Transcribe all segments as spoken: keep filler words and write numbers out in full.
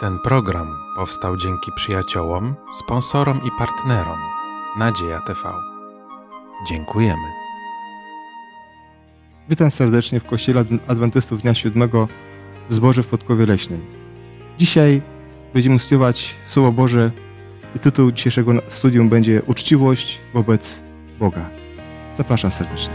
Ten program powstał dzięki przyjaciołom, sponsorom i partnerom Nadzieja T V. Dziękujemy. Witam serdecznie w Kościele Adwentystów Dnia Siódmego w Zborze w Podkowie Leśnej. Dzisiaj będziemy studiować Słowo Boże i tytuł dzisiejszego studium będzie Uczciwość wobec Boga. Zapraszam serdecznie.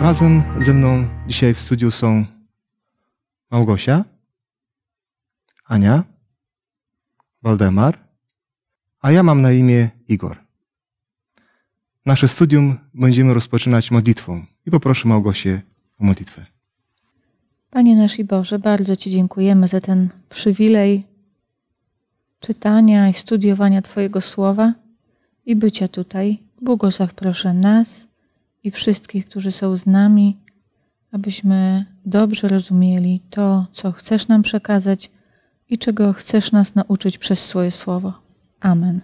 Razem ze mną dzisiaj w studiu są Małgosia, Ania, Waldemar, a ja mam na imię Igor. Nasze studium będziemy rozpoczynać modlitwą i poproszę Małgosię o modlitwę. Panie nasz i Boże, bardzo Ci dziękujemy za ten przywilej czytania i studiowania Twojego Słowa i bycia tutaj. Błogosław proszę nas i wszystkich, którzy są z nami, abyśmy dobrze rozumieli to, co chcesz nam przekazać i czego chcesz nas nauczyć przez swoje Słowo. Amen.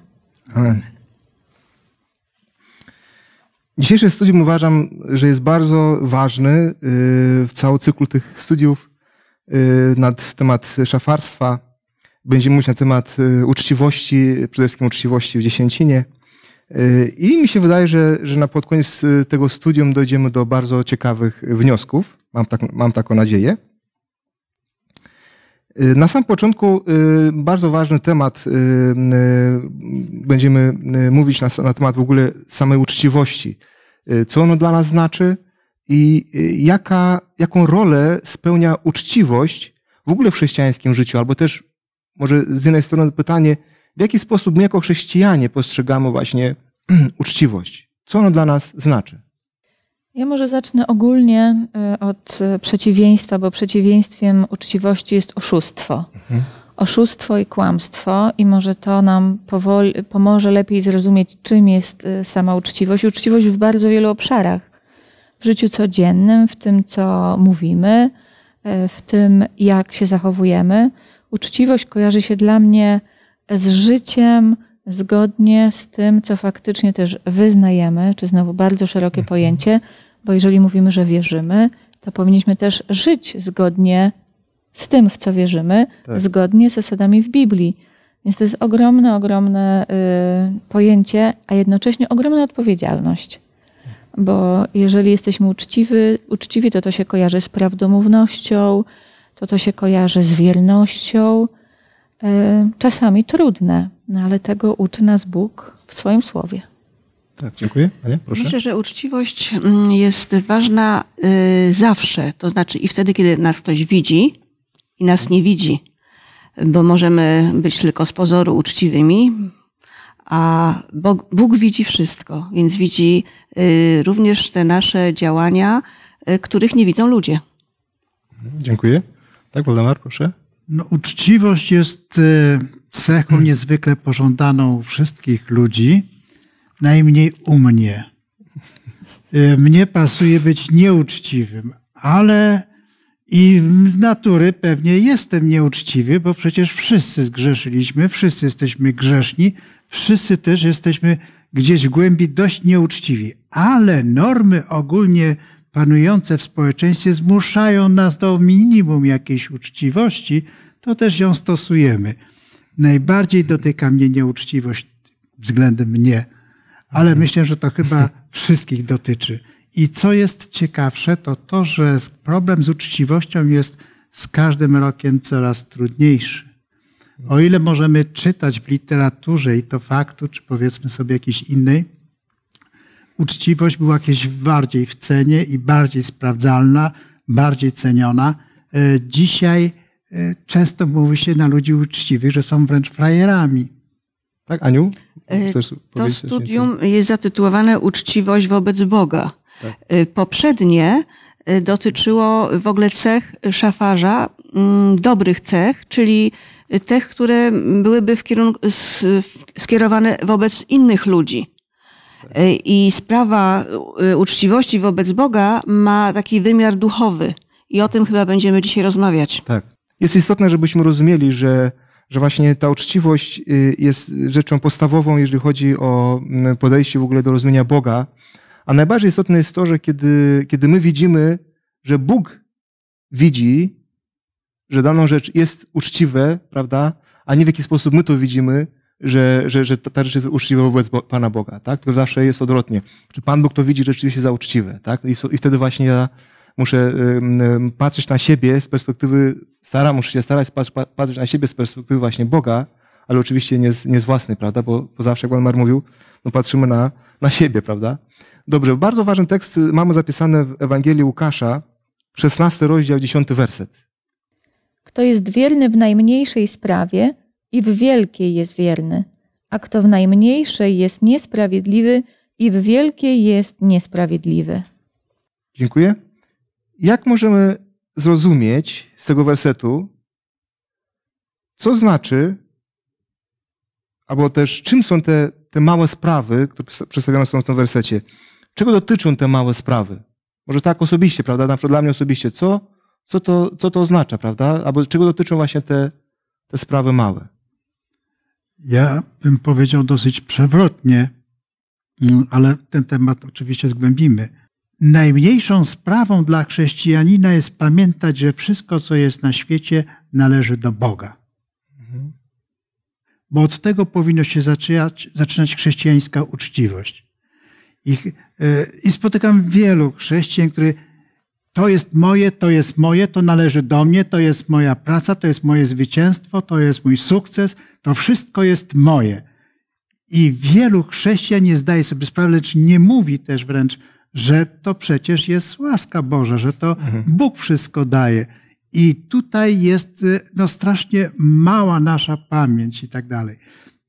Amen. Dzisiejszy studium uważam, że jest bardzo ważny w cały cyklu tych studiów na temat szafarstwa. Będziemy mówić na temat uczciwości, przede wszystkim uczciwości w dziesięcinie. I mi się wydaje, że, że na pod koniec tego studium dojdziemy do bardzo ciekawych wniosków. Mam, tak, mam taką nadzieję. Na sam początku bardzo ważny temat. Będziemy mówić na, na temat w ogóle samej uczciwości. Co ono dla nas znaczy i jaka, jaką rolę spełnia uczciwość w ogóle w chrześcijańskim życiu. Albo też może z jednej strony pytanie, w jaki sposób my jako chrześcijanie postrzegamy właśnie uczciwość? Co ono dla nas znaczy? Ja może zacznę ogólnie od przeciwieństwa, bo przeciwieństwem uczciwości jest oszustwo. Mhm. Oszustwo i kłamstwo i może to nam powoli, pomoże lepiej zrozumieć, czym jest sama uczciwość. Uczciwość w bardzo wielu obszarach. W życiu codziennym, w tym, co mówimy, w tym, jak się zachowujemy. Uczciwość kojarzy się dla mnie z życiem zgodnie z tym, co faktycznie też wyznajemy, czy znowu bardzo szerokie pojęcie, bo jeżeli mówimy, że wierzymy, to powinniśmy też żyć zgodnie z tym, w co wierzymy, tak. Zgodnie z zasadami w Biblii. Więc to jest ogromne, ogromne y, pojęcie, a jednocześnie ogromna odpowiedzialność. Bo jeżeli jesteśmy uczciwi, uczciwi, to to się kojarzy z prawdomównością, to to się kojarzy z wiernością, czasami trudne, no ale tego uczy nas Bóg w swoim Słowie. Tak, dziękuję. Ania, proszę. Myślę, że uczciwość jest ważna zawsze, to znaczy i wtedy, kiedy nas ktoś widzi i nas nie widzi, bo możemy być tylko z pozoru uczciwymi, a Bóg, Bóg widzi wszystko, więc widzi również te nasze działania, których nie widzą ludzie. Dziękuję. Tak, Waldemar, proszę. No, uczciwość jest cechą niezwykle pożądaną wszystkich ludzi, najmniej u mnie. Mnie pasuje być nieuczciwym, ale i z natury pewnie jestem nieuczciwy, bo przecież wszyscy zgrzeszyliśmy, wszyscy jesteśmy grzeszni, wszyscy też jesteśmy gdzieś w głębi dość nieuczciwi. Ale normy ogólnie panujące w społeczeństwie zmuszają nas do minimum jakiejś uczciwości, to też ją stosujemy. Najbardziej dotyka mnie nieuczciwość względem mnie, ale myślę, że to chyba wszystkich dotyczy. I co jest ciekawsze, to to, że problem z uczciwością jest z każdym rokiem coraz trudniejszy. O ile możemy czytać w literaturze i to faktu, czy powiedzmy sobie jakiejś innej, uczciwość była jakieś bardziej w cenie i bardziej sprawdzalna, bardziej ceniona. Dzisiaj często mówi się na ludzi uczciwych, że są wręcz frajerami. Tak, Aniu? Chcesz to studium jest zatytułowane Uczciwość wobec Boga. Tak. Poprzednie dotyczyło w ogóle cech szafarza, dobrych cech, czyli tych, które byłyby w kierunku, skierowane wobec innych ludzi. I sprawa uczciwości wobec Boga ma taki wymiar duchowy. I o tym chyba będziemy dzisiaj rozmawiać. Tak. Jest istotne, żebyśmy rozumieli, że, że właśnie ta uczciwość jest rzeczą podstawową, jeżeli chodzi o podejście w ogóle do rozumienia Boga. A najbardziej istotne jest to, że kiedy, kiedy my widzimy, że Bóg widzi, że daną rzecz jest uczciwe, prawda? A nie w jaki sposób my to widzimy, że, że, że ta rzecz jest uczciwa wobec Pana Boga, tak? Tylko zawsze jest odwrotnie. Czy Pan Bóg to widzi rzeczywiście za uczciwe, tak? I, i wtedy właśnie ja muszę patrzeć na siebie z perspektywy, staram, muszę się starać patrzeć na siebie z perspektywy właśnie Boga, ale oczywiście nie z, nie z własnej, prawda? Bo, bo zawsze, jak Waldemar mówił, no patrzymy na, na siebie, prawda? Dobrze, bardzo ważny tekst mamy zapisany w Ewangelii Łukasza, szesnasty rozdział, dziesiąty werset. Kto jest wierny w najmniejszej sprawie i w wielkiej jest wierny, a kto w najmniejszej jest niesprawiedliwy i w wielkiej jest niesprawiedliwy. Dziękuję. Jak możemy zrozumieć z tego wersetu, co znaczy, albo też czym są te, te małe sprawy, które przedstawione są w tym wersecie? Czego dotyczą te małe sprawy? Może tak osobiście, prawda? Na przykład dla mnie osobiście, co, co, to, co to oznacza, prawda? Albo czego dotyczą właśnie te, te sprawy małe? Ja bym powiedział dosyć przewrotnie, ale ten temat oczywiście zgłębimy. Najmniejszą sprawą dla chrześcijanina jest pamiętać, że wszystko, co jest na świecie, należy do Boga. Mhm. Bo od tego powinno się zaczynać, zaczynać chrześcijańska uczciwość. I, I spotykam wielu chrześcijan, którzy to jest moje, to jest moje, to należy do mnie, to jest moja praca, to jest moje zwycięstwo, to jest mój sukces, to wszystko jest moje. I wielu chrześcijan nie zdaje sobie sprawy, lecz nie mówi też wręcz, że to przecież jest łaska Boża, że to mhm. Bóg wszystko daje. I tutaj jest no, strasznie mała nasza pamięć i tak dalej.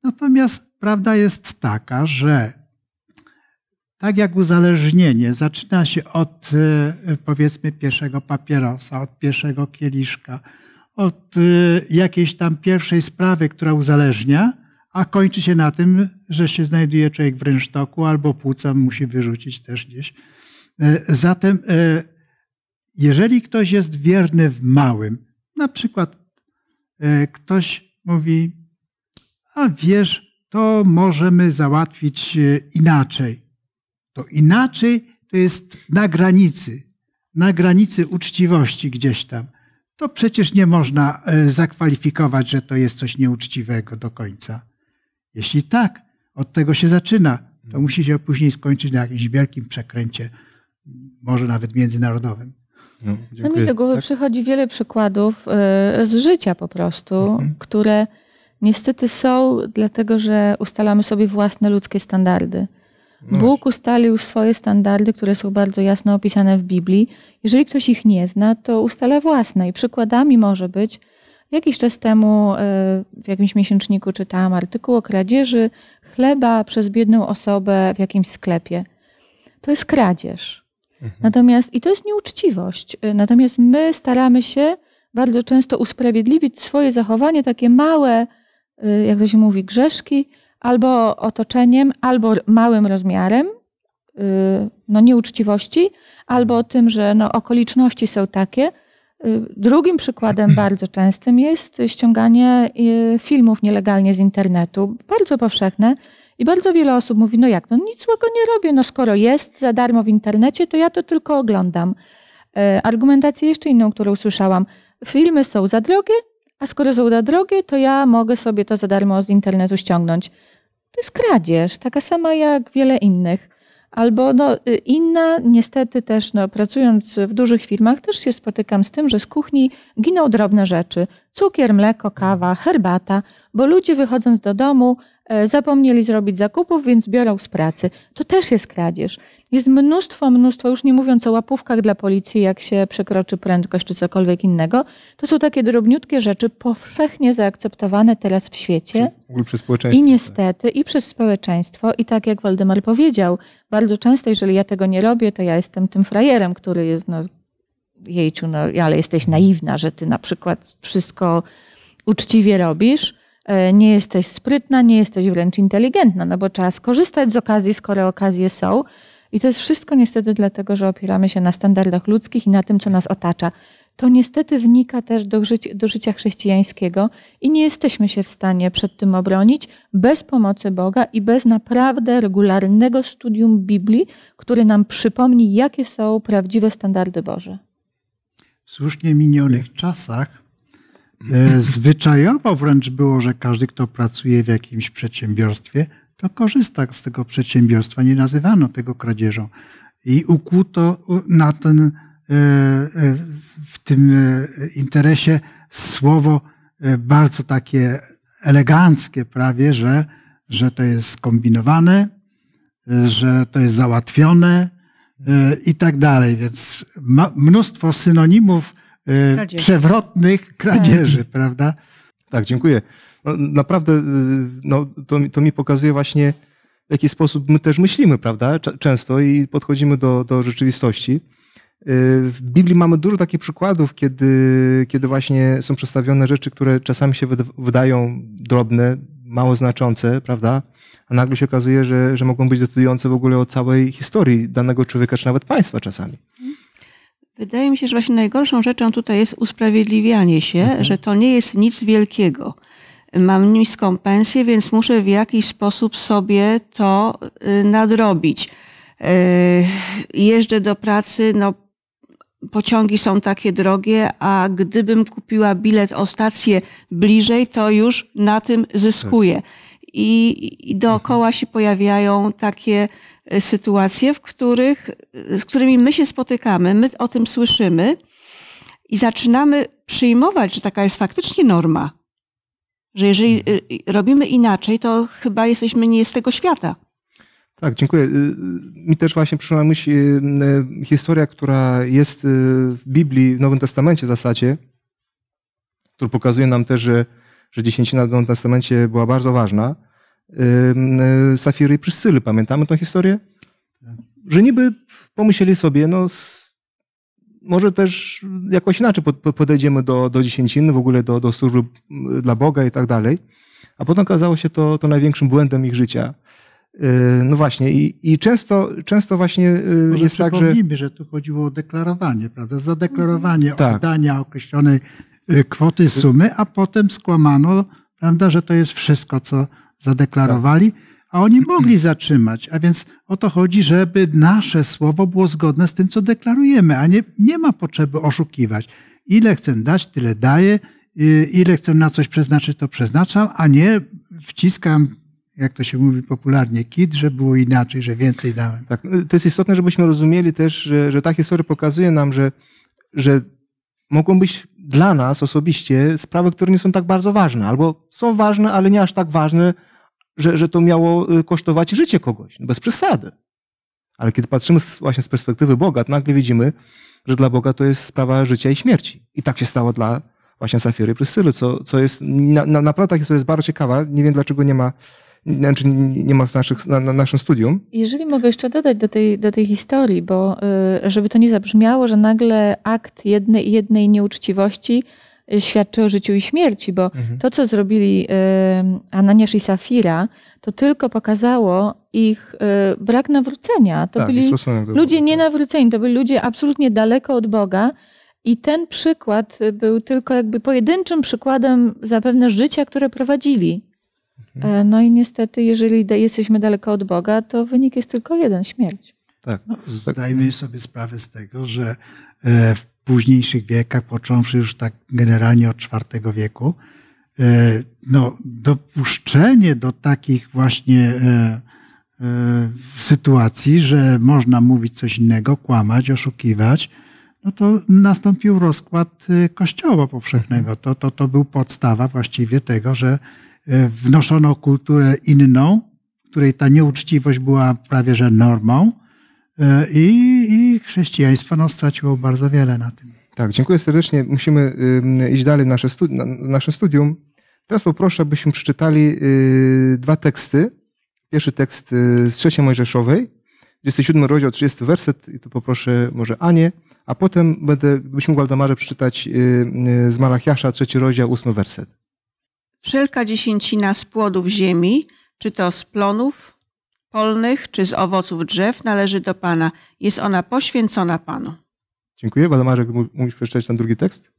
Natomiast prawda jest taka, że tak jak uzależnienie zaczyna się od powiedzmy pierwszego papierosa, od pierwszego kieliszka, od jakiejś tam pierwszej sprawy, która uzależnia, a kończy się na tym, że się znajduje człowiek w rynsztoku albo płuca musi wyrzucić też gdzieś. Zatem jeżeli ktoś jest wierny w małym, na przykład ktoś mówi, a wiesz, to możemy załatwić inaczej. To inaczej to jest na granicy, na granicy uczciwości gdzieś tam. To przecież nie można zakwalifikować, że to jest coś nieuczciwego do końca. Jeśli tak, od tego się zaczyna, to musi się później skończyć na jakimś wielkim przekręcie, może nawet międzynarodowym. No, no mi do głowy tak? przychodzi wiele przykładów z życia po prostu, mhm. które niestety są dlatego, że ustalamy sobie własne ludzkie standardy. No. Bóg ustalił swoje standardy, które są bardzo jasno opisane w Biblii. Jeżeli ktoś ich nie zna, to ustala własne. I przykładami może być, jakiś czas temu w jakimś miesięczniku czytałam artykuł o kradzieży chleba przez biedną osobę w jakimś sklepie. To jest kradzież. Mhm. Natomiast, i to jest nieuczciwość. Natomiast my staramy się bardzo często usprawiedliwić swoje zachowanie, takie małe, jak to się mówi, grzeszki, albo otoczeniem, albo małym rozmiarem no nieuczciwości, albo tym, że no okoliczności są takie. Drugim przykładem bardzo częstym jest ściąganie filmów nielegalnie z internetu. Bardzo powszechne i bardzo wiele osób mówi, no jak, no nic złego nie robię, no skoro jest za darmo w internecie, to ja to tylko oglądam. Argumentację jeszcze inną, którą usłyszałam. Filmy są za drogie, a skoro są za drogie, to ja mogę sobie to za darmo z internetu ściągnąć. To jest kradzież, taka sama jak wiele innych. Albo no, inna, niestety też, no, pracując w dużych firmach, też się spotykam z tym, że z kuchni giną drobne rzeczy. Cukier, mleko, kawa, herbata, bo ludzie wychodząc do domu e, zapomnieli zrobić zakupów, więc biorą z pracy. To też jest kradzież. Jest mnóstwo, mnóstwo, już nie mówiąc o łapówkach dla policji, jak się przekroczy prędkość czy cokolwiek innego. To są takie drobniutkie rzeczy powszechnie zaakceptowane teraz w świecie. Przez, przez społeczeństwo. I niestety, tak. i przez społeczeństwo. I tak jak Waldemar powiedział, bardzo często, jeżeli ja tego nie robię, to ja jestem tym frajerem, który jest, no jejciu, no, ale jesteś naiwna, że ty na przykład wszystko uczciwie robisz. Nie jesteś sprytna, nie jesteś wręcz inteligentna, no bo trzeba skorzystać z okazji, skoro okazje są. I to jest wszystko niestety dlatego, że opieramy się na standardach ludzkich i na tym, co nas otacza. to niestety wnika też do, życi, do życia chrześcijańskiego i nie jesteśmy się w stanie przed tym obronić bez pomocy Boga i bez naprawdę regularnego studium Biblii, który nam przypomni, jakie są prawdziwe standardy Boże. W słusznie minionych czasach e, zwyczajowo wręcz było, że każdy, kto pracuje w jakimś przedsiębiorstwie, to korzysta z tego przedsiębiorstwa. Nie nazywano tego kradzieżą. I ukłuto na ten, w tym interesie słowo bardzo takie eleganckie prawie, że, że to jest skombinowane, że to jest załatwione i tak dalej. Więc mnóstwo synonimów kradzieży. Przewrotnych kradzieży, tak. Prawda? Tak, dziękuję. No, naprawdę no, to, to mi pokazuje właśnie, w jaki sposób my też myślimy, prawda? Często i podchodzimy do, do rzeczywistości. W Biblii mamy dużo takich przykładów, kiedy, kiedy właśnie są przedstawione rzeczy, które czasami się wydają drobne, mało znaczące, prawda? A nagle się okazuje, że, że mogą być decydujące w ogóle o całej historii danego człowieka, czy nawet państwa czasami. Wydaje mi się, że właśnie najgorszą rzeczą tutaj jest usprawiedliwianie się, mhm. że to nie jest nic wielkiego. Mam niską pensję, więc muszę w jakiś sposób sobie to nadrobić. Jeżdżę do pracy, no pociągi są takie drogie, a gdybym kupiła bilet o stację bliżej, to już na tym zyskuję. I, i dookoła się pojawiają takie sytuacje, w których, z którymi my się spotykamy, my o tym słyszymy i zaczynamy przyjmować, że taka jest faktycznie norma. Że jeżeli robimy inaczej, to chyba jesteśmy nie z tego świata. Tak, dziękuję. Mi też właśnie przyszła na myśl historia, która jest w Biblii, w Nowym Testamencie w zasadzie, która pokazuje nam też, że, że dziesięcina w Nowym Testamencie była bardzo ważna. Safiry i Pryscyly, pamiętamy tę historię? Że niby pomyśleli sobie, no może też jakoś inaczej podejdziemy do, do dziesięciny, w ogóle do, do służby dla Boga i tak dalej. A potem okazało się to, to największym błędem ich życia. No właśnie i, i często, często właśnie może jest tak, że... przypomnijmy, że tu chodziło o deklarowanie, prawda? Zadeklarowanie tak. oddania określonej kwoty, sumy, a potem skłamano, prawda, że to jest wszystko, co zadeklarowali. Tak. A oni mogli zatrzymać, a więc o to chodzi, żeby nasze słowo było zgodne z tym, co deklarujemy, a nie, nie ma potrzeby oszukiwać. Ile chcę dać, tyle daję, ile chcę na coś przeznaczyć, to przeznaczam, a nie wciskam, jak to się mówi popularnie, kit, że było inaczej, że więcej dałem. Tak, to jest istotne, żebyśmy rozumieli też, że, że ta historia pokazuje nam, że, że mogą być dla nas osobiście sprawy, które nie są tak bardzo ważne, albo są ważne, ale nie aż tak ważne, Że, że to miało kosztować życie kogoś, bez przesady. Ale kiedy patrzymy właśnie z perspektywy Boga, to nagle widzimy, że dla Boga to jest sprawa życia i śmierci. I tak się stało dla właśnie Safiry i Pryscyly, co, co jest, na, na, naprawdę ta jest bardzo ciekawa. Nie wiem, dlaczego nie ma, nie, nie ma w naszych, na, na naszym studium. Jeżeli mogę jeszcze dodać do tej, do tej historii, bo żeby to nie zabrzmiało, że nagle akt jednej, jednej nieuczciwości świadczy o życiu i śmierci, bo mhm. to, co zrobili Ananiasz i Safira, to tylko pokazało ich brak nawrócenia. To tak, byli ludzie nienawróceni, to byli ludzie absolutnie daleko od Boga i ten przykład był tylko jakby pojedynczym przykładem zapewne życia, które prowadzili. Mhm. No i niestety, jeżeli jesteśmy daleko od Boga, to wynik jest tylko jeden, śmierć. Tak. No, zdajmy sobie sprawę z tego, że w późniejszych wiekach, począwszy już tak generalnie od czwartego wieku, no, dopuszczenie do takich właśnie sytuacji, że można mówić coś innego, kłamać, oszukiwać, no to nastąpił rozkład Kościoła powszechnego. To, to, to był podstawa właściwie tego, że wnoszono kulturę inną, w której ta nieuczciwość była prawie że normą, I, i chrześcijaństwo no, straciło bardzo wiele na tym. Tak, dziękuję serdecznie. Musimy y, iść dalej w nasze, studi na, nasze studium. Teraz poproszę, abyśmy przeczytali y, dwa teksty. Pierwszy tekst y, z trzeciej Mojżeszowej, dwudziesty siódmy rozdział, trzydziesty werset. I tu poproszę może Anię, a potem będę, gdybyśmy mogli, Waldemarze, przeczytać y, y, z Malachiasza, trzeci rozdział, ósmy werset. Wszelka dziesięcina z płodów ziemi, czy to z plonów polnych czy z owoców drzew należy do Pana. Jest ona poświęcona Panu. Dziękuję. Waldemarze, mówisz przeczytać ten drugi tekst?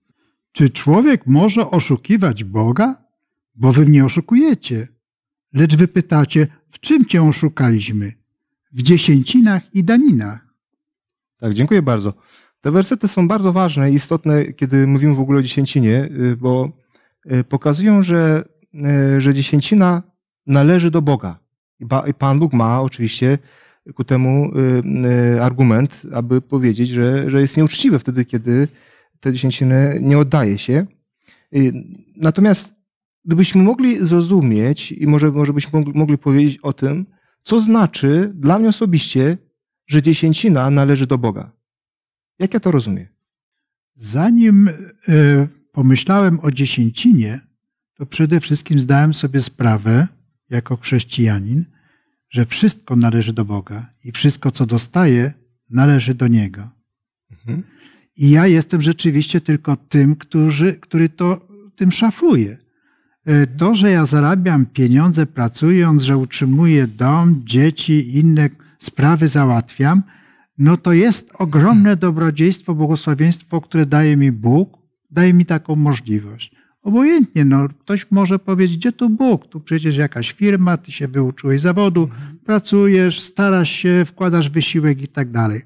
Czy człowiek może oszukiwać Boga? Bo wy mnie oszukujecie. Lecz wy pytacie, w czym cię oszukaliśmy? W dziesięcinach i daninach. Tak, dziękuję bardzo. Te wersety są bardzo ważne i istotne, kiedy mówimy w ogóle o dziesięcinie, bo pokazują, że, że dziesięcina należy do Boga. I Pan Bóg ma oczywiście ku temu argument, aby powiedzieć, że, że jest nieuczciwe wtedy, kiedy te dziesięciny nie oddaje się. Natomiast gdybyśmy mogli zrozumieć i może, może byśmy mogli powiedzieć o tym, co znaczy dla mnie osobiście, że dziesięcina należy do Boga. Jak ja to rozumiem? Zanim pomyślałem o dziesięcinie, to przede wszystkim zdałem sobie sprawę, jako chrześcijanin, że wszystko należy do Boga i wszystko, co dostaję, należy do Niego. Mhm. I ja jestem rzeczywiście tylko tym, który, który to tym szafuje. To, że ja zarabiam pieniądze pracując, że utrzymuję dom, dzieci, inne sprawy załatwiam, no to jest ogromne dobrodziejstwo, błogosławieństwo, które daje mi Bóg, daje mi taką możliwość. Obojętnie, no, ktoś może powiedzieć, gdzie tu Bóg? Tu przecież jakaś firma, ty się wyuczyłeś zawodu, pracujesz, starasz się, wkładasz wysiłek i tak dalej.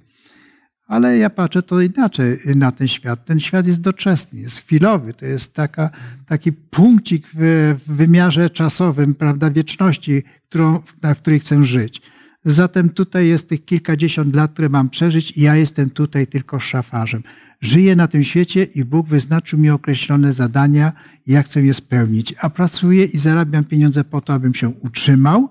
Ale ja patrzę to inaczej na ten świat. Ten świat jest doczesny, jest chwilowy. To jest taka, taki punkcik w, w wymiarze czasowym, prawda, wieczności, którą, na której chcę żyć. Zatem tutaj jest tych kilkadziesiąt lat, które mam przeżyć i ja jestem tutaj tylko szafarzem. Żyję na tym świecie i Bóg wyznaczył mi określone zadania i ja chcę je spełnić. A pracuję i zarabiam pieniądze po to, abym się utrzymał,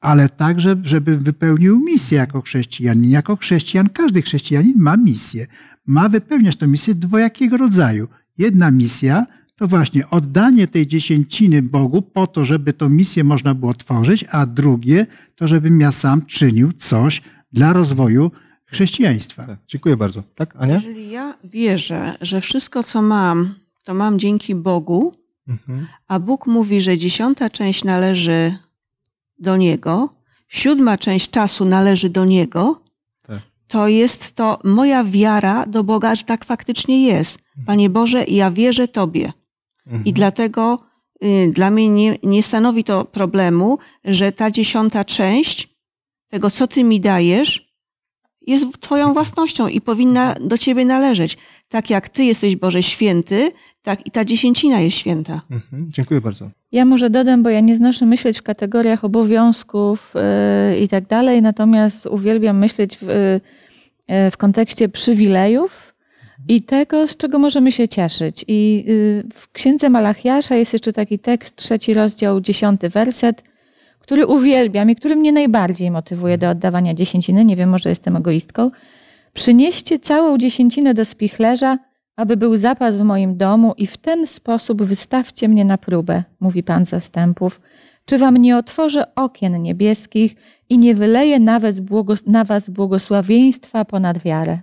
ale także, żeby wypełnił misję jako chrześcijanin. Jako chrześcijan, każdy chrześcijanin ma misję. Ma wypełniać tę misję dwojakiego rodzaju. Jedna misja to właśnie oddanie tej dziesięciny Bogu po to, żeby tę misję można było tworzyć, a drugie to, żebym ja sam czynił coś dla rozwoju chrześcijaństwa. Tak, dziękuję bardzo. Tak, Ania? Jeżeli ja wierzę, że wszystko, co mam, to mam dzięki Bogu, mhm. a Bóg mówi, że dziesiąta część należy do Niego, siódma część czasu należy do Niego, tak. to jest to moja wiara do Boga, że tak faktycznie jest. Panie Boże, ja wierzę Tobie. Mhm. I dlatego y, dla mnie nie, nie stanowi to problemu, że ta dziesiąta część tego, co Ty mi dajesz, jest Twoją własnością i powinna do Ciebie należeć. Tak jak Ty jesteś, Boże, święty, tak i ta dziesięcina jest święta. Mhm, dziękuję bardzo. Ja może dodam, bo ja nie znoszę myśleć w kategoriach obowiązków yy, i tak dalej, natomiast uwielbiam myśleć w, yy, w kontekście przywilejów mhm. i tego, z czego możemy się cieszyć. I yy, w Księdze Malachiasza jest jeszcze taki tekst, trzeci rozdział, dziesiąty werset, który uwielbiam i który mnie najbardziej motywuje do oddawania dziesięciny. Nie wiem, może jestem egoistką. Przynieście całą dziesięcinę do spichlerza, aby był zapas w moim domu i w ten sposób wystawcie mnie na próbę, mówi Pan Zastępów. Czy wam nie otworzę okien niebieskich i nie wyleję nawet na was błogosławieństwa ponad wiarę?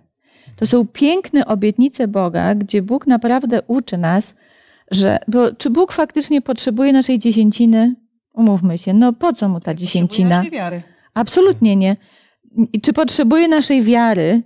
To są piękne obietnice Boga, gdzie Bóg naprawdę uczy nas, że bo czy Bóg faktycznie potrzebuje naszej dziesięciny? Umówmy się, no po co mu ta dziesięcina? Potrzebuje naszej wiary. Absolutnie nie. Czy potrzebuje naszej wiary?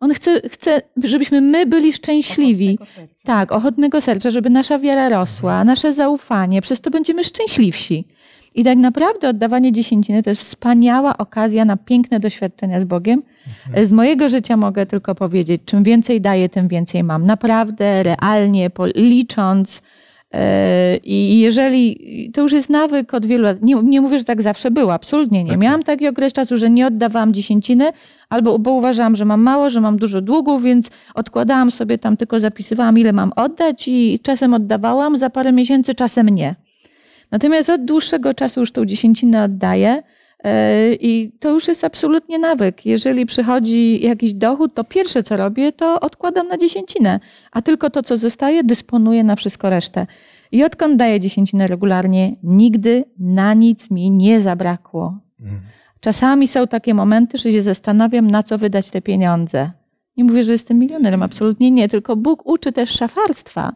On chce, chce, żebyśmy my byli szczęśliwi. Ochotnego serca. Tak, ochotnego serca, żeby nasza wiara rosła, nasze zaufanie, przez to będziemy szczęśliwsi. I tak naprawdę oddawanie dziesięciny to jest wspaniała okazja na piękne doświadczenia z Bogiem. Mhm. Z mojego życia mogę tylko powiedzieć, czym więcej daję, tym więcej mam. Naprawdę, realnie, licząc. I jeżeli, to już jest nawyk od wielu lat, nie, nie mówię, że tak zawsze było, absolutnie nie. Tak. Miałam taki okres czasu, że nie oddawałam dziesięciny, albo bo uważałam, że mam mało, że mam dużo długów, więc odkładałam sobie tam, tylko zapisywałam, ile mam oddać i czasem oddawałam, za parę miesięcy czasem nie. Natomiast od dłuższego czasu już tą dziesięcinę oddaję i to już jest absolutnie nawyk. Jeżeli przychodzi jakiś dochód, to pierwsze co robię, to odkładam na dziesięcinę, a tylko to, co zostaje, dysponuję na wszystko resztę. I odkąd daję dziesięcinę regularnie, nigdy na nic mi nie zabrakło. Czasami są takie momenty, że się zastanawiam, na co wydać te pieniądze. Nie mówię, że jestem milionerem, absolutnie nie, tylko Bóg uczy też szafarstwa.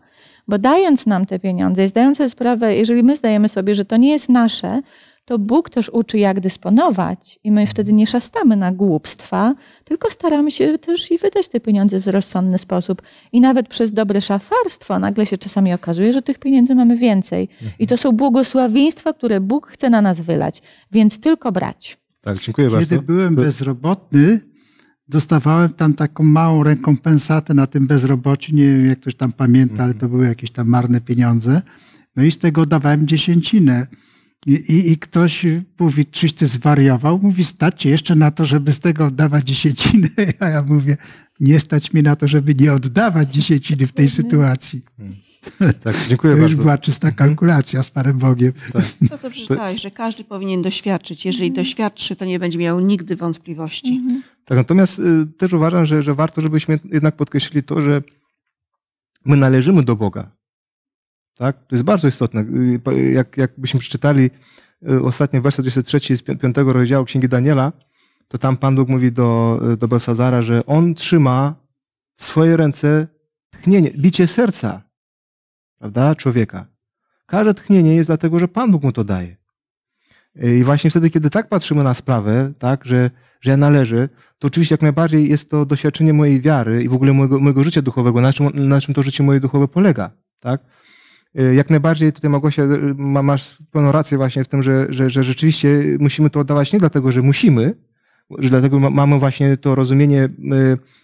Bo dając nam te pieniądze i zdając sobie sprawę, jeżeli my zdajemy sobie, że to nie jest nasze, to Bóg też uczy, jak dysponować i my wtedy nie szastamy na głupstwa, tylko staramy się też i wydać te pieniądze w rozsądny sposób. I nawet przez dobre szafarstwo nagle się czasami okazuje, że tych pieniędzy mamy więcej. I to są błogosławieństwa, które Bóg chce na nas wylać, więc tylko brać. Tak, dziękuję bardzo. Kiedy byłem bezrobotny, dostawałem tam taką małą rekompensatę na tym bezrobociu. Nie wiem, jak ktoś tam pamięta, ale to były jakieś tam marne pieniądze. No i z tego dawałem dziesięcinę. I, i, i ktoś mówi, czyś ty zwariował? Mówi, stać się jeszcze na to, żeby z tego oddawać dziesięcinę. A ja mówię, nie stać mi na to, żeby nie oddawać dziesięciny w tej sytuacji. Tak, dziękuję to bardzo. Już była czysta kalkulacja z Panem Bogiem. Tak. To, co przeczytałeś, że każdy powinien doświadczyć. Jeżeli mhm. doświadczy, to nie będzie miał nigdy wątpliwości. Mhm. Tak, natomiast y, też uważam, że, że warto, żebyśmy jednak podkreślili to, że my należymy do Boga. Tak? To jest bardzo istotne. Jak, jakbyśmy przeczytali ostatnie werset dwudziesty trzeci z piątego rozdziału Księgi Daniela, to tam Pan Bóg mówi do, do Belsazara, że on trzyma w swoje ręce tchnienie, bicie serca, prawda, człowieka. Każde tchnienie jest dlatego, że Pan Bóg mu to daje. I właśnie wtedy, kiedy tak patrzymy na sprawę, tak, że, że ja należę, to oczywiście jak najbardziej jest to doświadczenie mojej wiary i w ogóle mojego, mojego życia duchowego, na czym, na czym to życie moje duchowe polega. Tak? Jak najbardziej tutaj, Małgosia, masz pełną rację właśnie w tym, że, że, że rzeczywiście musimy to oddawać nie dlatego, że musimy, że dlatego mamy właśnie to rozumienie,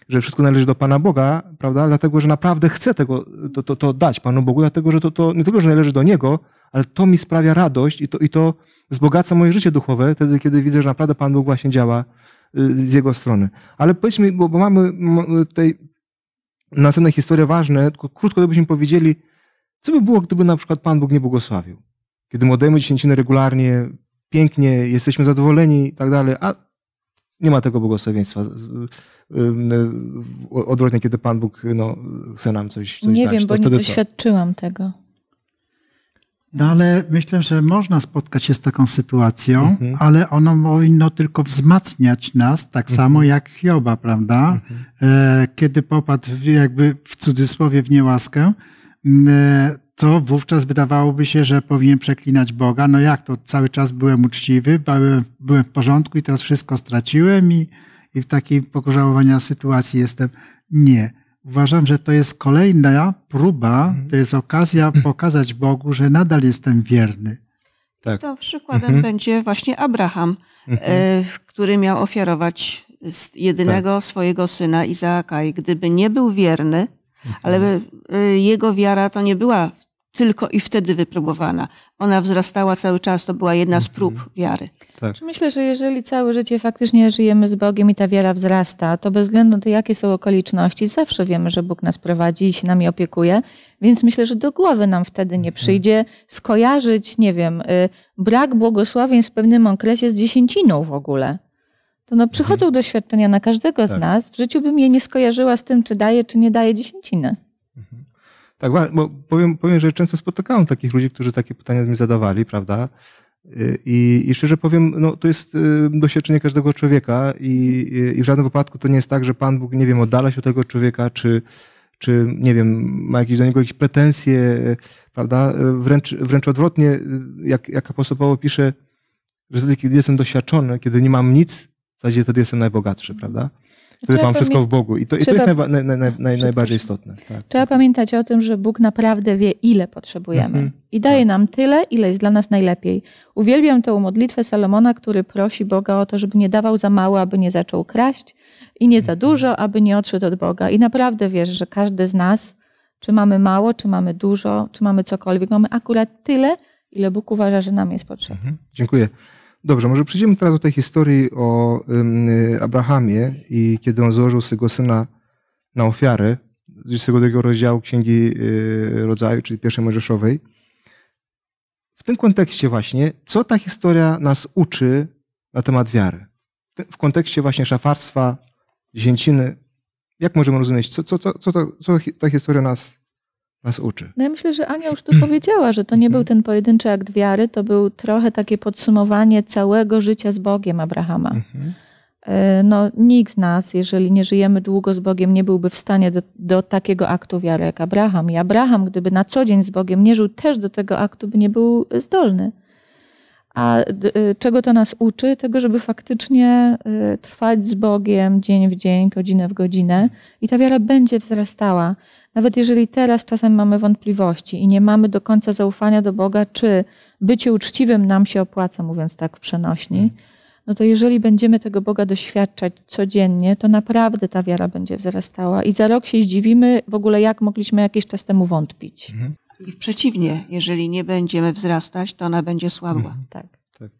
że wszystko należy do Pana Boga, prawda? Dlatego, że naprawdę chcę tego, to, to, to dać Panu Bogu, dlatego, że to, to nie tylko, że należy do Niego, ale to mi sprawia radość i to, i to wzbogaca moje życie duchowe, wtedy, kiedy widzę, że naprawdę Pan Bóg właśnie działa z Jego strony. Ale powiedzmy, bo, bo mamy tutaj następne historie ważne, tylko krótko to byśmy powiedzieli, co by było, gdyby na przykład Pan Bóg nie błogosławił? Kiedy mu oddajemy dziesięcinę regularnie, pięknie, jesteśmy zadowoleni i tak dalej, a nie ma tego błogosławieństwa odwrotnie, kiedy Pan Bóg no, chce nam coś, coś nie dać. Nie wiem, bo nie doświadczyłam tego. No ale myślę, że można spotkać się z taką sytuacją, mhm. ale ono powinno tylko wzmacniać nas, tak mhm. samo jak Hioba, prawda? Mhm. Kiedy popadł jakby w cudzysłowie w niełaskę, to wówczas wydawałoby się, że powinien przeklinać Boga. No jak to? Cały czas byłem uczciwy, byłem, byłem w porządku i teraz wszystko straciłem i, i w takiej pożałowania sytuacji jestem. Nie. Uważam, że to jest kolejna próba, to jest okazja pokazać Bogu, że nadal jestem wierny. Tak. To przykładem mhm. będzie właśnie Abraham, mhm. który miał ofiarować jedynego tak. swojego syna Izaaka. I gdyby nie był wierny, ale jego wiara to nie była tylko i wtedy wypróbowana. Ona wzrastała cały czas, to była jedna z prób wiary. Tak. Myślę, że jeżeli całe życie faktycznie żyjemy z Bogiem i ta wiara wzrasta, to bez względu na to, jakie są okoliczności, zawsze wiemy, że Bóg nas prowadzi i się nami opiekuje, więc myślę, że do głowy nam wtedy nie przyjdzie skojarzyć, nie wiem, brak błogosławień w pewnym okresie z dziesięciną w ogóle. To no, przychodzą mhm. doświadczenia na każdego tak. z nas. W życiu bym je nie skojarzyła z tym, czy daje, czy nie daje dziesięcinę. Mhm. Tak, bo powiem, powiem, że często spotykałem takich ludzi, którzy takie pytania mi zadawali, prawda? I, i szczerze powiem, no, to jest doświadczenie każdego człowieka i, i w żadnym wypadku to nie jest tak, że Pan Bóg, nie wiem, oddala się od tego człowieka, czy, czy nie wiem, ma jakieś do niego jakieś pretensje, prawda? Wręcz, wręcz odwrotnie, jak, jak apostoł Paweł pisze, że wtedy, kiedy jestem doświadczony, kiedy nie mam nic, w zasadzie wtedy jestem najbogatszy, prawda? Wtedy mam wszystko w Bogu. I to, i to jest najba, naj, naj, naj, najbardziej istotne. Tak. Trzeba pamiętać o tym, że Bóg naprawdę wie, ile potrzebujemy. Mm-hmm. I daje tak. nam tyle, ile jest dla nas najlepiej. Uwielbiam tą modlitwę Salomona, który prosi Boga o to, żeby nie dawał za mało, aby nie zaczął kraść i nie za dużo, aby nie odszedł od Boga. I naprawdę wiesz, że każdy z nas, czy mamy mało, czy mamy dużo, czy mamy cokolwiek, mamy akurat tyle, ile Bóg uważa, że nam jest potrzebne. Mm-hmm. Dziękuję. Dobrze, może przejdziemy teraz do tej historii o Abrahamie i kiedy on złożył swego syna na ofiarę z dwudziestego drugiego rozdziału Księgi Rodzaju, czyli pierwszej Mojżeszowej. W tym kontekście właśnie, co ta historia nas uczy na temat wiary? W kontekście właśnie szafarstwa, dziesięciny, jak możemy rozumieć, co, co, co, co, to, co ta historia nas Nas uczy. No ja myślę, że Ania już tu powiedziała, że to nie był ten pojedynczy akt wiary, to był trochę takie podsumowanie całego życia z Bogiem Abrahama. Mhm. No, nikt z nas, jeżeli nie żyjemy długo z Bogiem, nie byłby w stanie do, do takiego aktu wiary jak Abraham. I Abraham, gdyby na co dzień z Bogiem nie żył, też do tego aktu by nie był zdolny. A czego to nas uczy? Tego, żeby faktycznie trwać z Bogiem dzień w dzień, godzinę w godzinę i ta wiara będzie wzrastała. Nawet jeżeli teraz czasem mamy wątpliwości i nie mamy do końca zaufania do Boga, czy bycie uczciwym nam się opłaca, mówiąc tak w przenośni, no to jeżeli będziemy tego Boga doświadczać codziennie, to naprawdę ta wiara będzie wzrastała i za rok się zdziwimy w ogóle, jak mogliśmy jakiś czas temu wątpić. Mhm. I przeciwnie, jeżeli nie będziemy wzrastać, to ona będzie słabła. Mhm. Tak. Tak.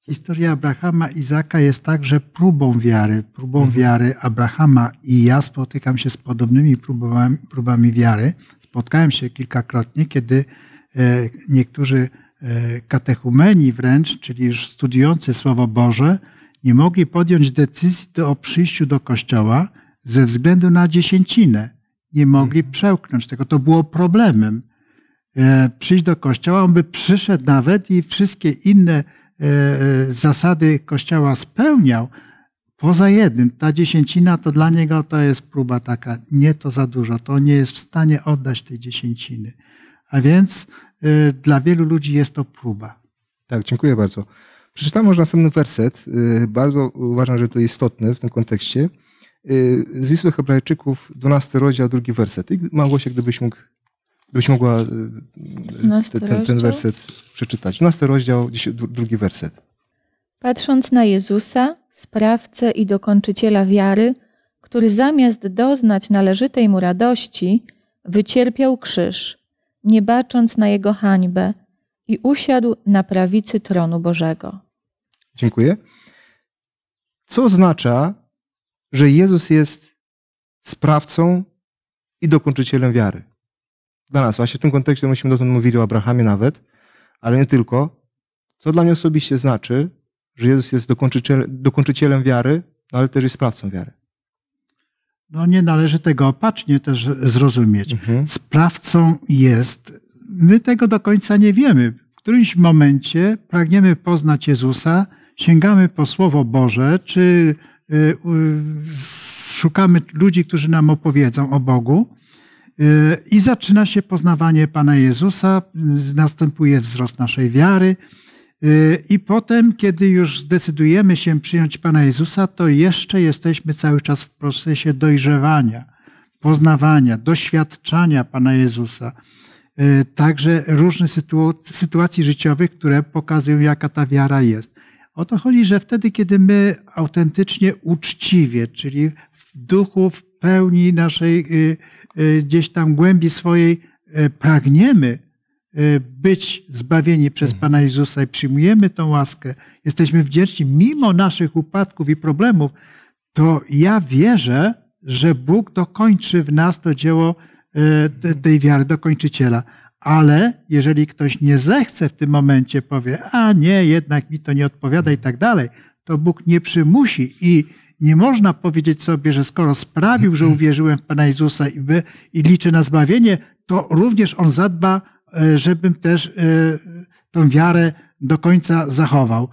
Historia Abrahama i Izaaka jest także próbą wiary. Próbą mhm. wiary Abrahama i ja spotykam się z podobnymi próbami, próbami wiary. Spotkałem się kilkakrotnie, kiedy e, niektórzy katechumeni wręcz, czyli już studiujący Słowo Boże, nie mogli podjąć decyzji o przyjściu do kościoła ze względu na dziesięcinę. Nie mogli przełknąć tego. To było problemem. Przyjść do kościoła, on by przyszedł nawet i wszystkie inne zasady kościoła spełniał. Poza jednym, ta dziesięcina to dla niego to jest próba taka. Nie, to za dużo. To nie jest w stanie oddać tej dziesięciny. A więc dla wielu ludzi jest to próba. Tak, dziękuję bardzo. Przeczytam może następny werset. Bardzo uważam, że to istotny w tym kontekście. Z listu Hebrajczyków, dwunasty rozdział, drugi werset. I Małgosia, gdybyś mógł, gdybyś mogła ten, ten werset przeczytać. dwunasty rozdział, drugi werset. Patrząc na Jezusa, sprawcę i dokończyciela wiary, który zamiast doznać należytej mu radości, wycierpiał krzyż, nie bacząc na jego hańbę, i usiadł na prawicy tronu Bożego. Dziękuję. Co oznacza, że Jezus jest sprawcą i dokończycielem wiary? Dla nas, właśnie w tym kontekście myśmy dotąd mówili o Abrahamie nawet, ale nie tylko. Co dla mnie osobiście znaczy, że Jezus jest dokończycielem, dokończycielem wiary, ale też jest sprawcą wiary? No nie należy tego opacznie też zrozumieć. Mhm. Sprawcą jest, my tego do końca nie wiemy. W którymś momencie pragniemy poznać Jezusa, sięgamy po Słowo Boże, czy y, y, szukamy ludzi, którzy nam opowiedzą o Bogu y, i zaczyna się poznawanie Pana Jezusa, następuje wzrost naszej wiary. I potem, kiedy już zdecydujemy się przyjąć Pana Jezusa, to jeszcze jesteśmy cały czas w procesie dojrzewania, poznawania, doświadczania Pana Jezusa. Także różnych sytuacji życiowych, które pokazują, jaka ta wiara jest. O to chodzi, że wtedy, kiedy my autentycznie, uczciwie, czyli w duchu, w pełni naszej, gdzieś tam głębi swojej pragniemy być zbawieni przez Pana Jezusa i przyjmujemy tą łaskę, jesteśmy wdzięczni mimo naszych upadków i problemów, to ja wierzę, że Bóg dokończy w nas to dzieło tej wiary, dokończyciela. Ale jeżeli ktoś nie zechce w tym momencie, powie, a nie, jednak mi to nie odpowiada i tak dalej, to Bóg nie przymusi i nie można powiedzieć sobie, że skoro sprawił, że uwierzyłem w Pana Jezusa i, by, i liczy na zbawienie, to również On zadba, żebym też tą wiarę do końca zachował.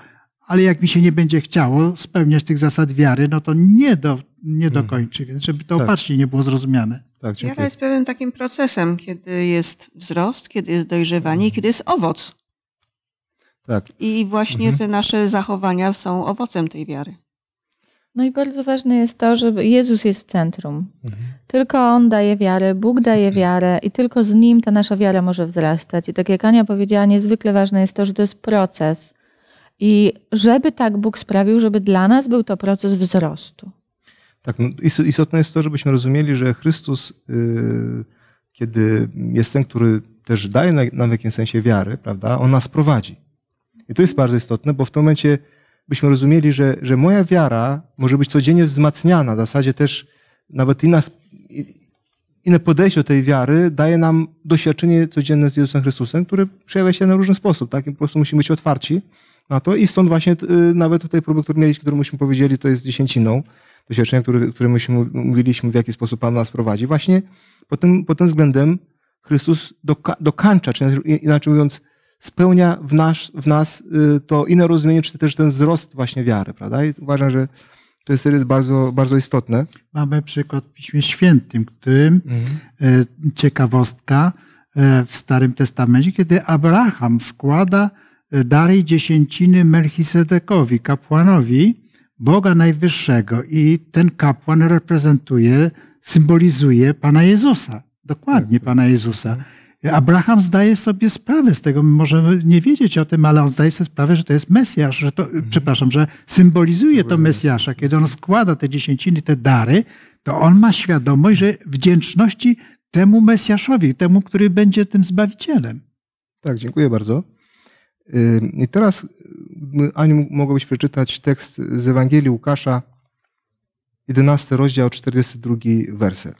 Ale jak mi się nie będzie chciało spełniać tych zasad wiary, no to nie, do, nie dokończy. Więc żeby to tak opacznie nie było zrozumiane. Tak, wiara jest pewnym takim procesem, kiedy jest wzrost, kiedy jest dojrzewanie i kiedy jest owoc. Tak. I właśnie mhm. te nasze zachowania są owocem tej wiary. No i bardzo ważne jest to, że Jezus jest w centrum. Mhm. Tylko On daje wiarę, Bóg daje wiarę i tylko z Nim ta nasza wiara może wzrastać. I tak jak Ania powiedziała, niezwykle ważne jest to, że to jest proces. I żeby tak Bóg sprawił, żeby dla nas był to proces wzrostu. Tak, no istotne jest to, żebyśmy rozumieli, że Chrystus, yy, kiedy jest ten, który też daje nam w jakimś sensie wiary, prawda, On nas prowadzi. I to jest bardzo istotne, bo w tym momencie byśmy rozumieli, że, że moja wiara może być codziennie wzmacniana. W zasadzie też nawet inna, inne podejście do tej wiary daje nam doświadczenie codzienne z Jezusem Chrystusem, które przejawia się na różny sposób. Tak? I po prostu musimy być otwarci na to i stąd właśnie nawet tutaj próby, które mieliśmy, które myśmy powiedzieli, to jest dziesięciną doświadczenia, które, które myśmy mówiliśmy, w jaki sposób Pan nas prowadzi. Właśnie pod tym, pod tym względem Chrystus doka, dokańcza, czy inaczej mówiąc, spełnia w nas, w nas to inne rozumienie, czy też ten wzrost właśnie wiary, prawda? I uważam, że to jest, jest bardzo, bardzo istotne. Mamy przykład w Piśmie Świętym, którym mhm. ciekawostka w Starym Testamencie, kiedy Abraham składa dalej dziesięciny Melchisedekowi, kapłanowi Boga Najwyższego. I ten kapłan reprezentuje, symbolizuje Pana Jezusa. Dokładnie Pana Jezusa. Abraham zdaje sobie sprawę z tego, my możemy nie wiedzieć o tym, ale on zdaje sobie sprawę, że to jest Mesjasz, że to, mhm. przepraszam, że symbolizuje to Mesjasza. Kiedy on składa te dziesięciny, te dary, to on ma świadomość, że wdzięczności temu Mesjaszowi, temu, który będzie tym Zbawicielem. Tak, dziękuję bardzo. I teraz, Aniu, mogłabyś przeczytać tekst z Ewangelii Łukasza, jedenasty rozdział, czterdziesty drugi werset.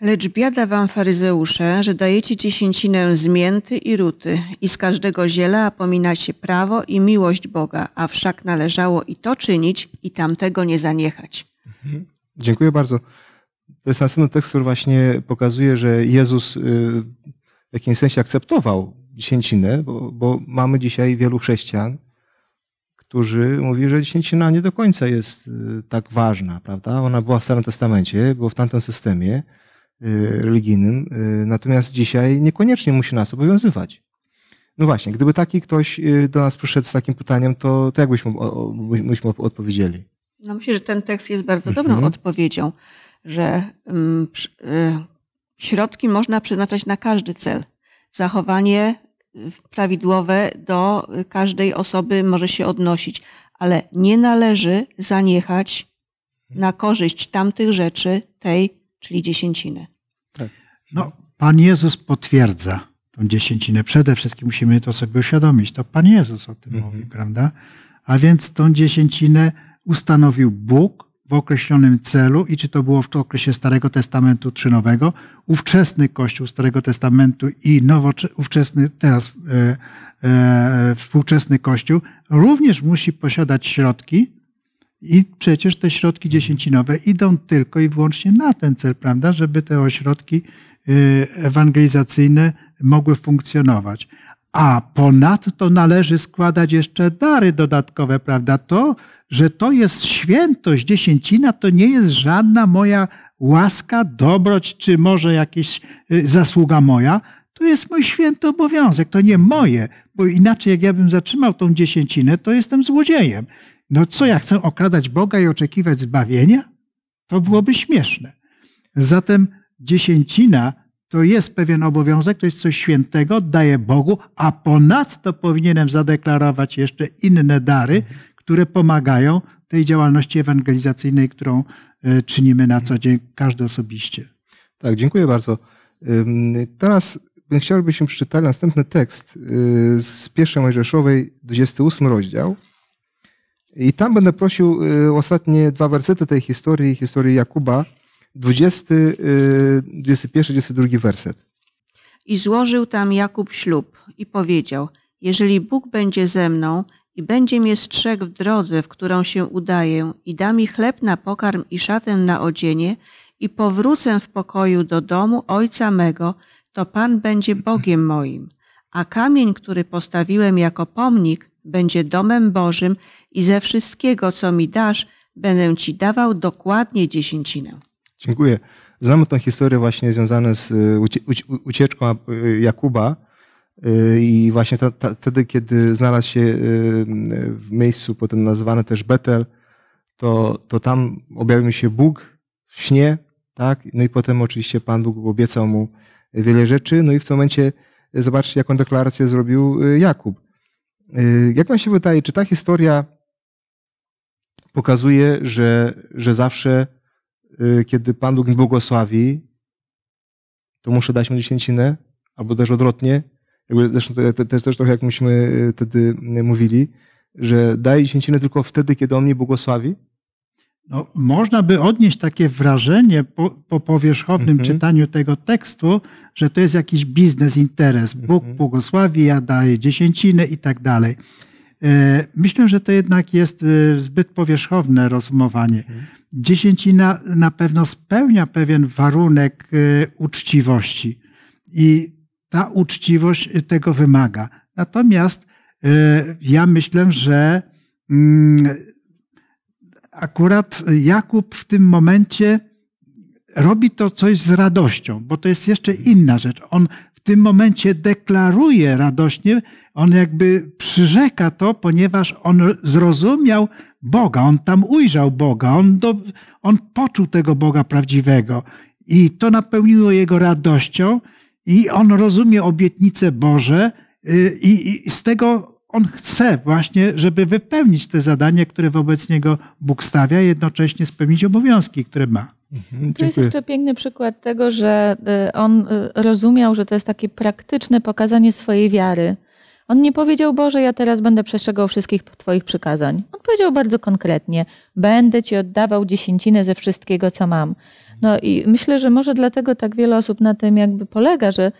Lecz biada wam, faryzeusze, że dajecie dziesięcinę z mięty i ruty i z każdego ziela, a pominacie prawo i miłość Boga, a wszak należało i to czynić, i tamtego nie zaniechać. Mhm. Dziękuję bardzo. To jest następny tekst, który właśnie pokazuje, że Jezus w jakimś sensie akceptował dziesięcinę, bo, bo mamy dzisiaj wielu chrześcijan, którzy mówi, że dziesięcina nie do końca jest tak ważna, prawda? Ona była w Starym Testamencie, była w tamtym systemie religijnym, natomiast dzisiaj niekoniecznie musi nas obowiązywać. No właśnie, gdyby taki ktoś do nas przyszedł z takim pytaniem, to, to jak byśmy, o, byśmy odpowiedzieli? No myślę, że ten tekst jest bardzo dobrą mhm. odpowiedzią, że mm, środki można przeznaczać na każdy cel. Zachowanie prawidłowe do każdej osoby może się odnosić, ale nie należy zaniechać na korzyść tamtych rzeczy tej, czyli dziesięciny. Tak. No, Pan Jezus potwierdza tą dziesięcinę. Przede wszystkim musimy to sobie uświadomić. To Pan Jezus o tym mhm. mówi, prawda? A więc tą dziesięcinę ustanowił Bóg w określonym celu i czy to było w okresie Starego Testamentu czy Nowego, ówczesny Kościół Starego Testamentu i nowocze, ówczesny, teraz e, e, współczesny Kościół również musi posiadać środki. I przecież te środki dziesięcinowe idą tylko i wyłącznie na ten cel, prawda, żeby te ośrodki ewangelizacyjne mogły funkcjonować. A ponadto należy składać jeszcze dary dodatkowe, prawda? To, że to jest świętość, dziesięcina, to nie jest żadna moja łaska, dobroć, czy może jakaś zasługa moja. To jest mój święty obowiązek, to nie moje, bo inaczej jak ja bym zatrzymał tą dziesięcinę, to jestem złodziejem. No co, ja chcę okradać Boga i oczekiwać zbawienia? To byłoby śmieszne. Zatem dziesięcina to jest pewien obowiązek, to jest coś świętego, daję Bogu, a ponadto powinienem zadeklarować jeszcze inne dary, które pomagają tej działalności ewangelizacyjnej, którą czynimy na co dzień, każdy osobiście. Tak, dziękuję bardzo. Teraz chciałbyśmy przeczytać następny tekst z pierwszej Mojżeszowej, dwudziesty ósmy rozdział. I tam będę prosił ostatnie dwa wersety tej historii, historii Jakuba, dwudziesty, dwudziesty pierwszy, dwudziesty drugi werset. I złożył tam Jakub ślub i powiedział, jeżeli Bóg będzie ze mną i będzie mnie strzegł w drodze, w którą się udaję i da mi chleb na pokarm i szatę na odzienie i powrócę w pokoju do domu ojca mego, to Pan będzie Bogiem moim, a kamień, który postawiłem jako pomnik, będzie domem Bożym i ze wszystkiego, co mi dasz, będę ci dawał dokładnie dziesięcinę. Dziękuję. Znamy tą historię właśnie związaną z ucieczką Jakuba i właśnie wtedy, kiedy znalazł się w miejscu potem nazywane też Betel, to, to tam objawił się Bóg w śnie, tak? No i potem oczywiście Pan Bóg obiecał mu wiele rzeczy, no i w tym momencie zobaczcie, jaką deklarację zrobił Jakub. Jak wam się wydaje, czy ta historia pokazuje, że, że zawsze, kiedy Pan Bóg mi błogosławi, to muszę dać mu dziesięcinę, albo też odwrotnie? Jakby zresztą to też, też trochę jak myśmy wtedy mówili, że daję dziesięcinę tylko wtedy, kiedy On mnie błogosławi? No, można by odnieść takie wrażenie po, po powierzchownym mm-hmm. czytaniu tego tekstu, że to jest jakiś biznes, interes. Bóg mm-hmm. błogosławi, ja daję dziesięcinę i tak dalej. E, myślę, że to jednak jest e, zbyt powierzchowne rozumowanie. Mm-hmm. Dziesięcina na pewno spełnia pewien warunek e, uczciwości i ta uczciwość tego wymaga. Natomiast e, ja myślę, że mm, akurat Jakub w tym momencie robi to coś z radością, bo to jest jeszcze inna rzecz. On w tym momencie deklaruje radośnie, on jakby przyrzeka to, ponieważ on zrozumiał Boga, on tam ujrzał Boga, on, do, on poczuł tego Boga prawdziwego i to napełniło jego radością i on rozumie obietnice Boże i, i z tego on chce właśnie, żeby wypełnić te zadanie, które wobec niego Bóg stawia, jednocześnie spełnić obowiązki, które ma. Mhm, tu jest jeszcze piękny przykład tego, że on rozumiał, że to jest takie praktyczne pokazanie swojej wiary. On nie powiedział: Boże, ja teraz będę przestrzegał wszystkich Twoich przykazań. On powiedział bardzo konkretnie: będę Ci oddawał dziesięcinę ze wszystkiego, co mam. No i myślę, że może dlatego tak wiele osób na tym jakby polega, że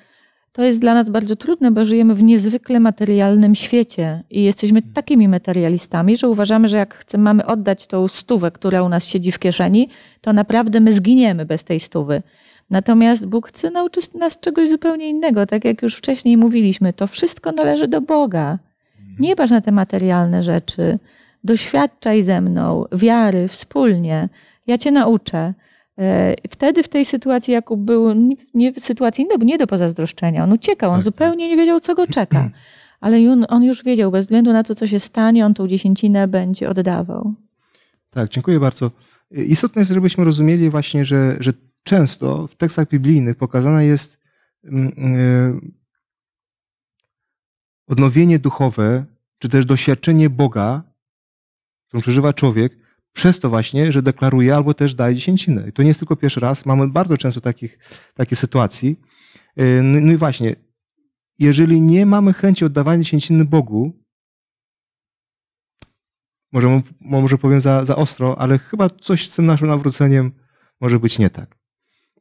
to jest dla nas bardzo trudne, bo żyjemy w niezwykle materialnym świecie i jesteśmy takimi materialistami, że uważamy, że jak chcemy, mamy oddać tą stówę, która u nas siedzi w kieszeni, to naprawdę my zginiemy bez tej stówy. Natomiast Bóg chce nauczyć nas czegoś zupełnie innego. Tak jak już wcześniej mówiliśmy, to wszystko należy do Boga. Nie patrz na te materialne rzeczy. Doświadczaj ze mną wiary wspólnie. Ja Cię nauczę. Wtedy w tej sytuacji Jakub był nie, nie, w sytuacji nie do, nie do pozazdroszczenia. On uciekał, on tak, zupełnie nie wiedział, co go czeka. Ale on, on już wiedział, bez względu na to, co się stanie, on tą dziesięcinę będzie oddawał. Tak, dziękuję bardzo. Istotne jest, żebyśmy rozumieli właśnie, że, że często w tekstach biblijnych pokazane jest odnowienie duchowe, czy też doświadczenie Boga, którą przeżywa człowiek, przez to właśnie, że deklaruje albo też daje dziesięcinę. I to nie jest tylko pierwszy raz. Mamy bardzo często takich, takie sytuacji. No i właśnie, jeżeli nie mamy chęci oddawania dziesięciny Bogu, może, może powiem za, za ostro, ale chyba coś z tym naszym nawróceniem może być nie tak.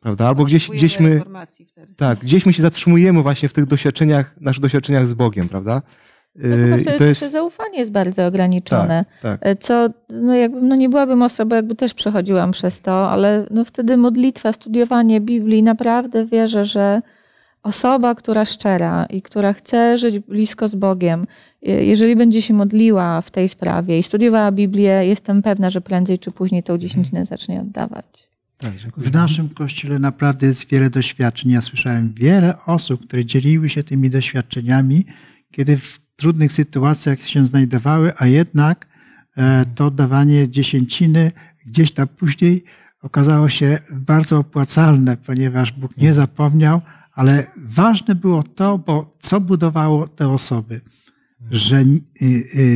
Prawda? Albo gdzieś, gdzieś, my, tak, gdzieś my się zatrzymujemy właśnie w tych doświadczeniach, naszych doświadczeniach z Bogiem, prawda? No to, to jest... zaufanie jest bardzo ograniczone, tak, tak. Co no jakby, no nie byłabym ostra, bo jakby też przechodziłam przez to, ale no wtedy modlitwa, studiowanie Biblii, naprawdę wierzę, że osoba, która szczera i która chce żyć blisko z Bogiem, jeżeli będzie się modliła w tej sprawie i studiowała Biblię, jestem pewna, że prędzej czy później tą dziesięcinę zacznie oddawać. W naszym kościele naprawdę jest wiele doświadczeń. Ja słyszałem wiele osób, które dzieliły się tymi doświadczeniami, kiedy w trudnych sytuacjach się znajdowały, a jednak to dawanie dziesięciny gdzieś tam później okazało się bardzo opłacalne, ponieważ Bóg nie zapomniał, ale ważne było to, bo co budowało te osoby? Że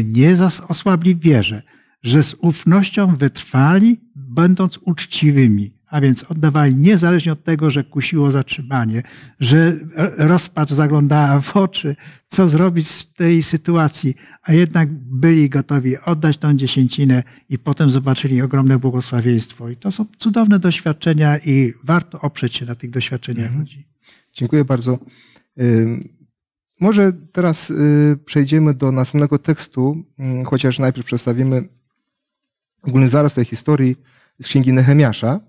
nie osłabli w wierze, że z ufnością wytrwali, będąc uczciwymi, a więc oddawali niezależnie od tego, że kusiło zatrzymanie, że rozpacz zaglądała w oczy, co zrobić z tej sytuacji, a jednak byli gotowi oddać tą dziesięcinę i potem zobaczyli ogromne błogosławieństwo. I to są cudowne doświadczenia i warto oprzeć się na tych doświadczeniach mhm. ludzi. Dziękuję bardzo. Może teraz przejdziemy do następnego tekstu, chociaż najpierw przedstawimy ogólny zaraz tej historii z księgi Nehemiasza.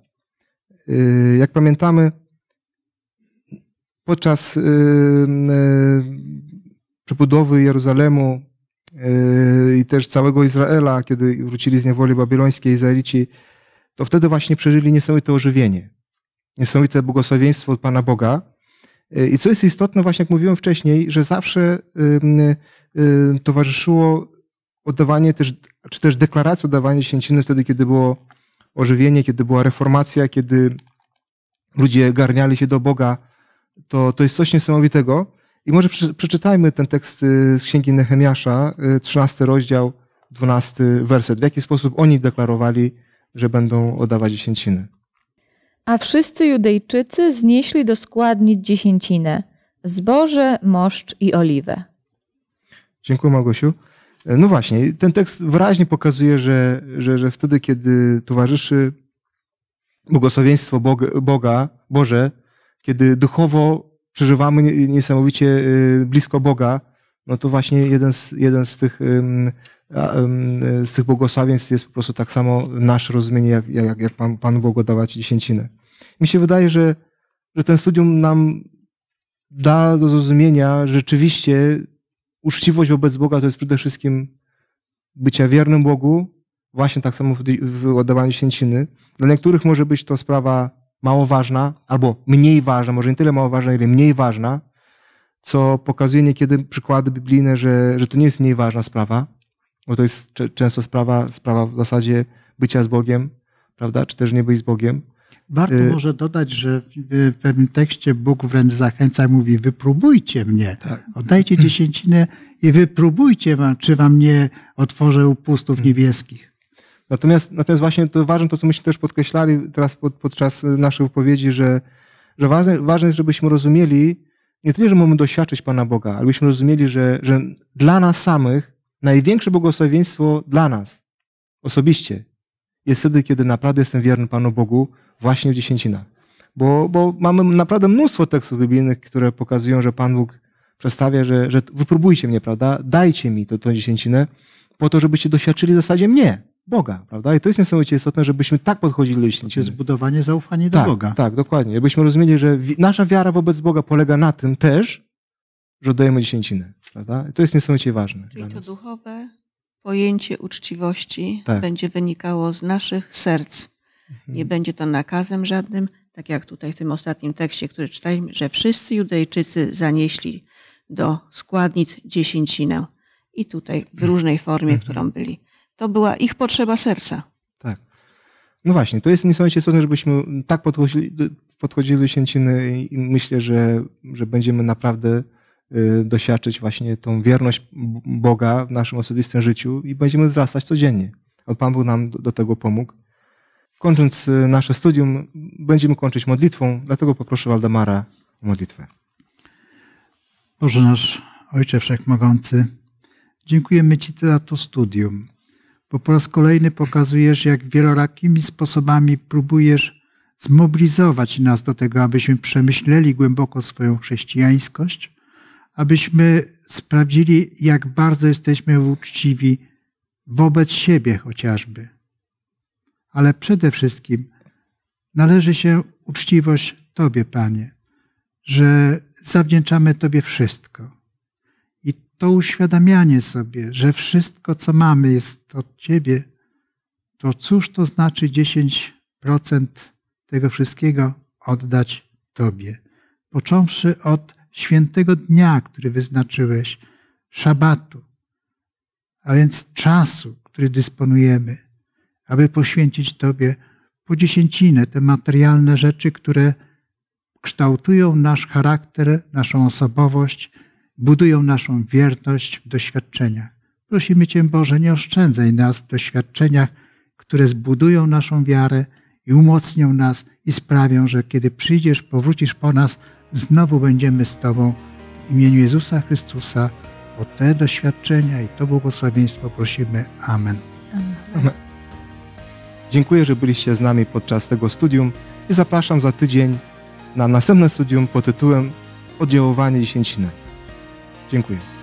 Jak pamiętamy, podczas przebudowy Jerozolemu i też całego Izraela, kiedy wrócili z niewoli babilońskiej Izraelici, to wtedy właśnie przeżyli niesamowite ożywienie, niesamowite błogosławieństwo od Pana Boga. I co jest istotne, właśnie jak mówiłem wcześniej, że zawsze towarzyszyło oddawanie też, czy też deklaracja oddawania dziesięciny wtedy, kiedy było ożywienie, kiedy była reformacja, kiedy ludzie garniali się do Boga, to, to jest coś niesamowitego. I może przeczytajmy ten tekst z księgi Nehemiasza, trzynasty rozdział, dwunasty werset. W jaki sposób oni deklarowali, że będą oddawać dziesięciny. A wszyscy Judejczycy znieśli do składnic dziesięcinę, zboże, moszcz i oliwę. Dziękuję, Małgosiu. No właśnie, ten tekst wyraźnie pokazuje, że, że, że wtedy, kiedy towarzyszy błogosławieństwo Boga, Boga, Boże, kiedy duchowo przeżywamy niesamowicie blisko Boga, no to właśnie jeden z, jeden z, tych, z tych błogosławieństw jest po prostu tak samo nasze rozumienie, jak, jak, jak Pan, Panu Bogu dawać dziesięcinę. Mi się wydaje, że, że ten studium nam da do zrozumienia, że rzeczywiście uczciwość wobec Boga to jest przede wszystkim bycia wiernym Bogu, właśnie tak samo w oddawaniu dziesięciny. Dla niektórych może być to sprawa mało ważna, albo mniej ważna, może nie tyle mało ważna, ile mniej ważna, co pokazuje niekiedy przykłady biblijne, że, że to nie jest mniej ważna sprawa, bo to jest często sprawa, sprawa w zasadzie bycia z Bogiem, prawda? Czy też nie być z Bogiem. Warto y... może dodać, że w pewnym tekście Bóg wręcz zachęca, mówi: wypróbujcie mnie, tak. Oddajcie dziesięcinę i wypróbujcie, czy wam nie otworzę upustów niebieskich. Natomiast, natomiast właśnie to ważne, to co myśmy też podkreślali teraz pod, podczas naszej wypowiedzi, że, że ważne, ważne jest, żebyśmy rozumieli, nie tyle, że mamy doświadczyć Pana Boga, ale byśmy rozumieli, że, że dla nas samych największe błogosławieństwo dla nas osobiście jest wtedy, kiedy naprawdę jestem wierny Panu Bogu właśnie w dziesięcinach. Bo, bo mamy naprawdę mnóstwo tekstów biblijnych, które pokazują, że Pan Bóg przedstawia, że, że wypróbujcie mnie, prawda? Dajcie mi to, tą dziesięcinę po to, żebyście doświadczyli w zasadzie mnie, Boga, prawda? I to jest niesamowicie istotne, żebyśmy tak podchodzili do dziesięciny. To jest budowanie zaufania do tak, Boga. Tak, dokładnie. Jakbyśmy rozumieli, że nasza wiara wobec Boga polega na tym też, że oddajemy dziesięcinę, prawda? I to jest niesamowicie ważne. Czyli to duchowe pojęcie uczciwości tak. będzie wynikało z naszych serc. Mhm. Nie będzie to nakazem żadnym, tak jak tutaj w tym ostatnim tekście, który czytaliśmy, że wszyscy Judejczycy zanieśli do składnic dziesięcinę. I tutaj w różnej formie, mhm. którą byli. To była ich potrzeba serca. Tak. No właśnie, to jest niesamowicie istotne, żebyśmy tak podchodzili, podchodzili do dziesięciny i myślę, że, że będziemy naprawdę doświadczyć właśnie tą wierność Boga w naszym osobistym życiu i będziemy wzrastać codziennie. A Pan Bóg nam do, do tego pomógł. Kończąc nasze studium, będziemy kończyć modlitwą, dlatego poproszę Waldemara o modlitwę. Boże nasz, Ojcze Wszechmogący, dziękujemy Ci za to studium, bo po raz kolejny pokazujesz, jak wielorakimi sposobami próbujesz zmobilizować nas do tego, abyśmy przemyśleli głęboko swoją chrześcijańskość, abyśmy sprawdzili, jak bardzo jesteśmy uczciwi wobec siebie chociażby. Ale przede wszystkim należy się uczciwość Tobie, Panie, że zawdzięczamy Tobie wszystko. I to uświadamianie sobie, że wszystko, co mamy, jest od Ciebie, to cóż to znaczy dziesięć procent tego wszystkiego oddać Tobie? Począwszy od świętego dnia, który wyznaczyłeś, szabatu, a więc czasu, który dysponujemy, aby poświęcić Tobie po dziesięcinę te materialne rzeczy, które kształtują nasz charakter, naszą osobowość, budują naszą wierność w doświadczeniach. Prosimy Cię, Boże, nie oszczędzaj nas w doświadczeniach, które zbudują naszą wiarę i umocnią nas i sprawią, że kiedy przyjdziesz, powrócisz po nas, znowu będziemy z Tobą. W imieniu Jezusa Chrystusa o te doświadczenia i to błogosławieństwo prosimy. Amen. Amen. Amen. Dziękuję, że byliście z nami podczas tego studium i zapraszam za tydzień na następne studium pod tytułem Oddziaływanie dziesięciny. Dziękuję.